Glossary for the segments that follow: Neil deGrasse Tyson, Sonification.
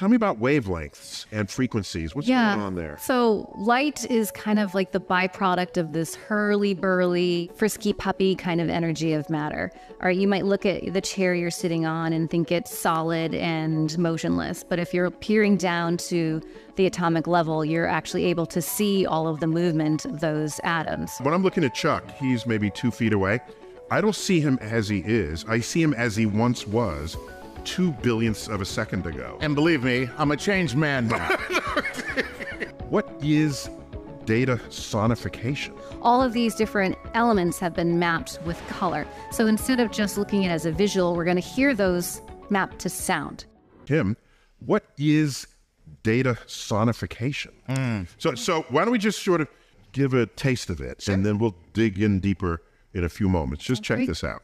Tell me about wavelengths and frequencies. What's going on there? So light is kind of like the byproduct of this hurly-burly, frisky puppy kind of energy of matter. All right, you might look at the chair you're sitting on and think it's solid and motionless, but if you're peering down to the atomic level, you're actually able to see all of the movement of those atoms. When I'm looking at Chuck, he's maybe 2 feet away. I don't see him as he is. I see him as he once was 2 billionths of a second ago. And believe me, I'm a changed man now. What is data sonification? All of these different elements have been mapped with color. So instead of just looking at it as a visual, we're going to hear those mapped to sound. Kim, what is data sonification? So why don't we just sort of give a taste of it, and then we'll dig in deeper in a few moments. Just check this out.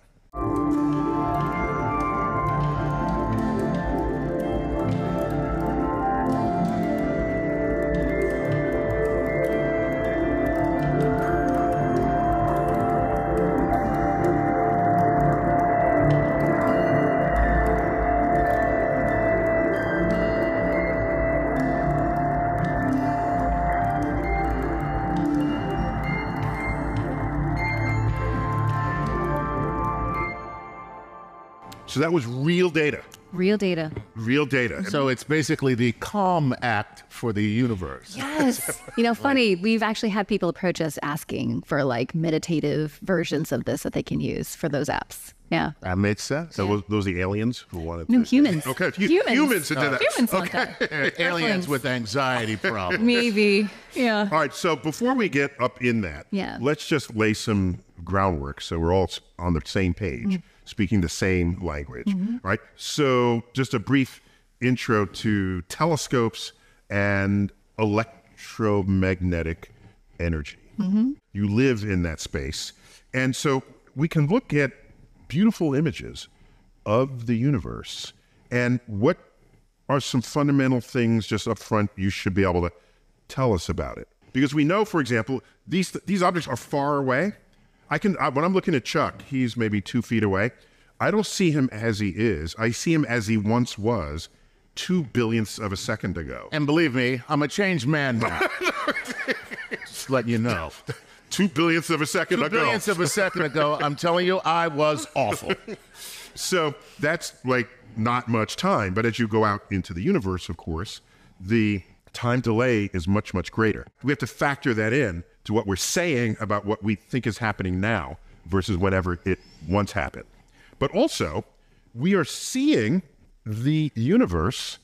So that was real data. Real data. Real data. So it's basically the Calm Act for the universe. Yes. You know, funny, we've actually had people approach us asking for like meditative versions of this that they can use for those apps. Yeah. That makes sense. So those are the aliens who wanted No, humans. Okay. Humans that did that. Humans Aliens with anxiety problems. Maybe. Yeah. All right. So before we get up in that, let's just lay some groundwork so we're all on the same page. Speaking the same language, right? So just a brief intro to telescopes and electromagnetic energy. You live in that space. And so we can look at beautiful images of the universe. And what are some fundamental things just up front you should be able to tell us about it? Because we know, for example, these objects are far away. When I'm looking at Chuck, he's maybe 2 feet away. I don't see him as he is. I see him as he once was 2 billionths of a second ago. And believe me, I'm a changed man now. Just letting you know. 2 billionths of a second ago. 2 billionths of a second ago, I'm telling you, I was awful. So that's like not much time. But as you go out into the universe, of course, the time delay is much, much greater. We have to factor that in to what we're saying about what we think is happening now versus whatever it once happened. But also, we are seeing the universe